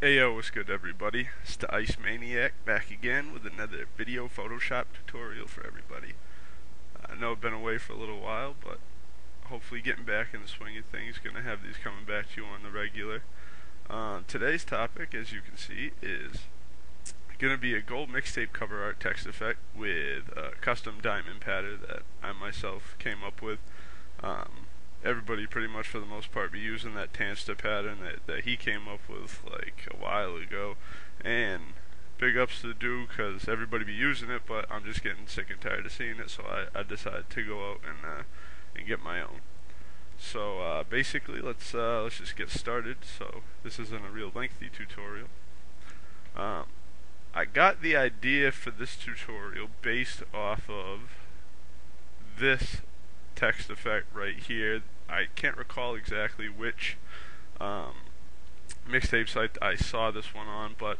Heyo, what's good everybody? It's the Ice Maniac back again with another video Photoshop tutorial for everybody. I know I've been away for a little while, but hopefully getting back in the swing of things, gonna have these coming back to you on the regular. Today's topic, as you can see, is gonna be a gold mixtape cover art text effect with a custom diamond pattern that I myself came up with. Everybody pretty much for the most part be using that Tanster pattern that he came up with like a while ago, and big ups to do because everybody be using it, but I'm just getting sick and tired of seeing it, so I decided to go out and get my own. So basically let's just get started. So this isn't a real lengthy tutorial. I got the idea for this tutorial based off of this text effect right here. I can't recall exactly which mixtape site I saw this one on, but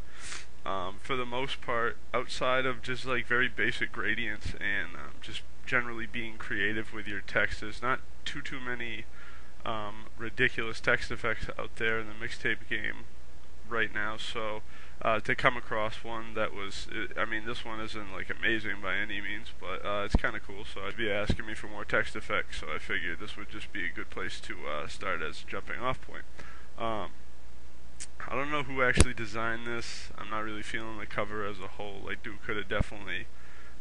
for the most part, outside of just like very basic gradients and just generally being creative with your text, there's not too many ridiculous text effects out there in the mixtape game right now. So to come across one that was, I mean, this one isn't like amazing by any means, but it's kind of cool, so I'd be asking me for more text effects, so I figured this would just be a good place to start as a jumping off point. I don't know who actually designed this. I'm not really feeling the cover as a whole. Like, dude could have definitely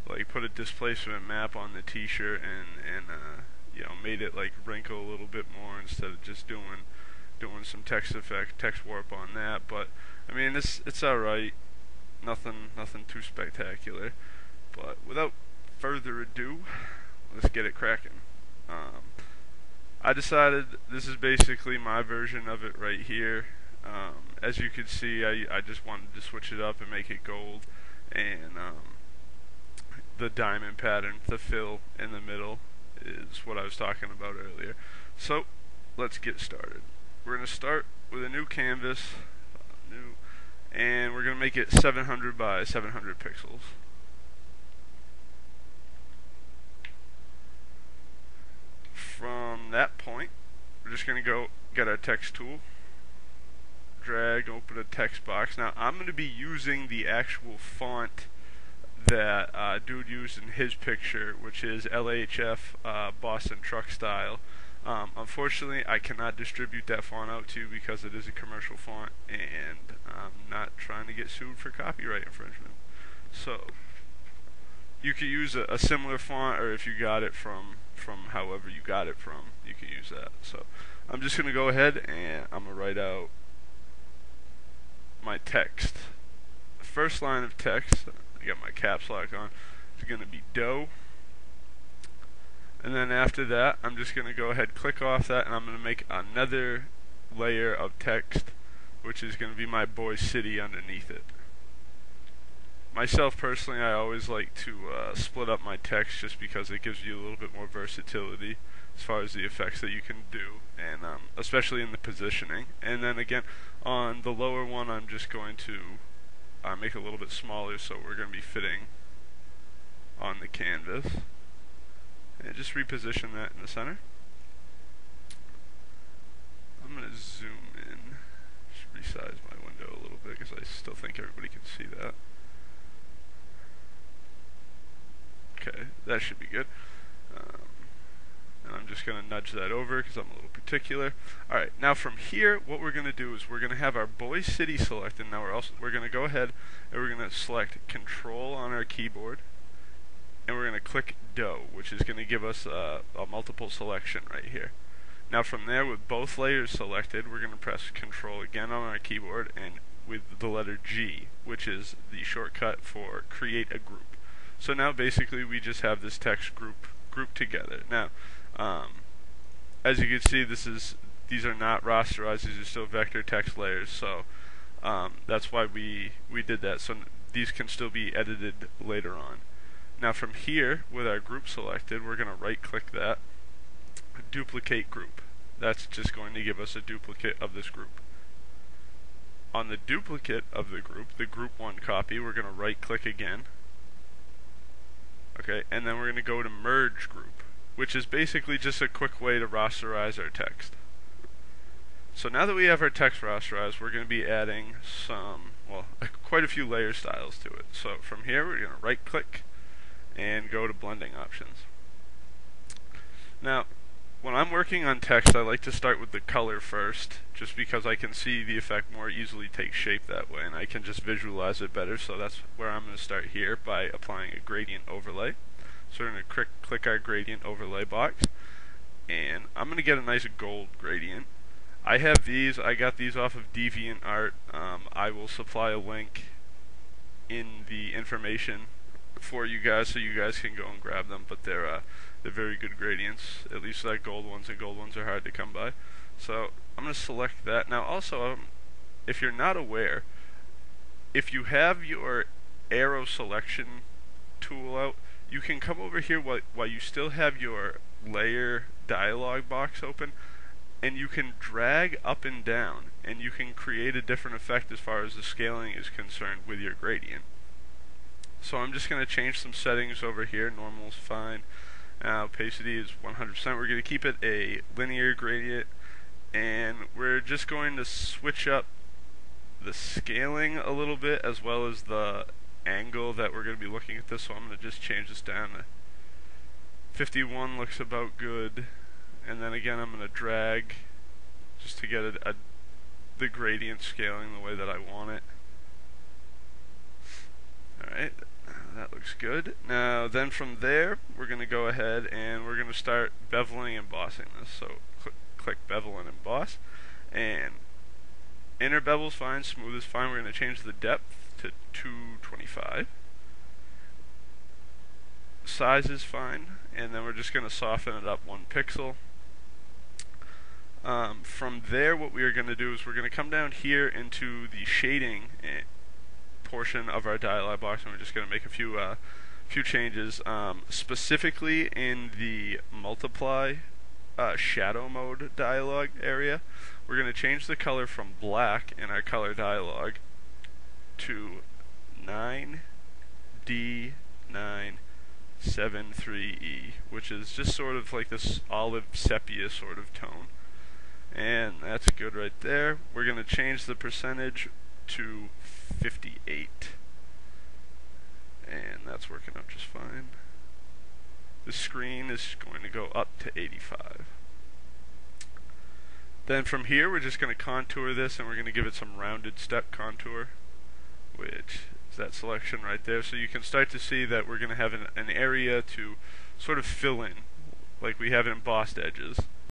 like put a displacement map on the t-shirt and you know, made it like wrinkle a little bit more instead of just doing some text effect, text warp on that, but I mean, it's alright, nothing too spectacular. But without further ado, let's get it cracking. I decided this is basically my version of it right here. As you can see, I just wanted to switch it up and make it gold, and the diamond pattern, the fill in the middle, is what I was talking about earlier. So let's get started. We're going to start with a new canvas, and we're going to make it 700 by 700 pixels. From that point, we're just going to go get our text tool, drag, open a text box. Now, I'm going to be using the actual font that dude used in his picture, which is LHF Boston Truck Style. Unfortunately, I cannot distribute that font out to you because it is a commercial font, and I'm not trying to get sued for copyright infringement. So you could use a similar font, or if you got it from however you got it from, you could use that. So I'm just going to go ahead and I'm going to write out my text. The first line of text, I got my caps lock on, is going to be dough. And then after that, I'm just going to go ahead, click off that, and I'm going to make another layer of text, which is going to be my boy's city underneath it. Myself, personally, I always like to split up my text just because it gives you a little bit more versatility as far as the effects that you can do, and especially in the positioning. And then again, on the lower one, I'm just going to make it a little bit smaller, so we're going to be fitting on the canvas. And just reposition that in the center. I'm going to zoom in, just resize my window a little bit because I still think everybody can see that. Okay, that should be good. And I'm just going to nudge that over because I'm a little particular. Alright, now from here, what we're going to do is we're going to have our boy city selected. Now we're going to go ahead and we're going to select Control on our keyboard. And we're going to click dough, which is going to give us a multiple selection right here. Now from there, with both layers selected, we're going to press Control again on our keyboard, and with the letter G, which is the shortcut for create a group. So now basically we just have this text grouped together. Now as you can see, these are not rasterized, these are still vector text layers, so that's why we did that. So these can still be edited later on. Now from here, with our group selected, we're going to right click that, duplicate group. That's just going to give us a duplicate of this group. On the duplicate of the group 1 copy, we're going to right click again. Okay, and then we're going to go to merge group, which is basically just a quick way to rasterize our text. So now that we have our text rasterized, we're going to be adding some, well, quite a few layer styles to it. So from here, we're going to right click and go to blending options. Now, when I'm working on text, I like to start with the color first, just because I can see the effect more easily take shape that way, and I can just visualize it better. So that's where I'm going to start here, by applying a gradient overlay. So we're going to click our gradient overlay box, and I'm going to get a nice gold gradient. I have these, I got these off of DeviantArt. I will supply a link in the information for you guys so you guys can go and grab them, but they're very good gradients, at least that gold ones, and gold ones are hard to come by. So I'm going to select that. Now also, if you're not aware, if you have your arrow selection tool out, you can come over here while you still have your layer dialog box open, and you can drag up and down, and you can create a different effect as far as the scaling is concerned with your gradient. So I'm just going to change some settings over here. Normal is fine. Opacity is 100%. We're going to keep it a linear gradient, and we're just going to switch up the scaling a little bit, as well as the angle that we're going to be looking at this. So I'm going to just change this down to 51. Looks about good. And then again, I'm going to drag just to get the gradient scaling the way that I want it. Alright, that looks good. Now then from there, we're going to go ahead and we're going to start beveling and embossing this. So click bevel and emboss, and inner bevel is fine, smooth is fine. We're going to change the depth to 225. Size is fine, and then we're just going to soften it up 1 pixel. From there, what we are going to do is we're going to come down here into the shading portion of our dialog box, and we're just going to make a few changes, specifically in the multiply shadow mode dialog area. We're going to change the color from black in our color dialog to 9D973E, which is just sort of like this olive sepia sort of tone, and that's good right there. We're going to change the percentage to 58, and that's working out just fine. The screen is going to go up to 85. Then from here, we're just going to contour this, and we're going to give it some rounded step contour, which that selection right there, so you can start to see that we're going to have an area to sort of fill in, like we have embossed edges.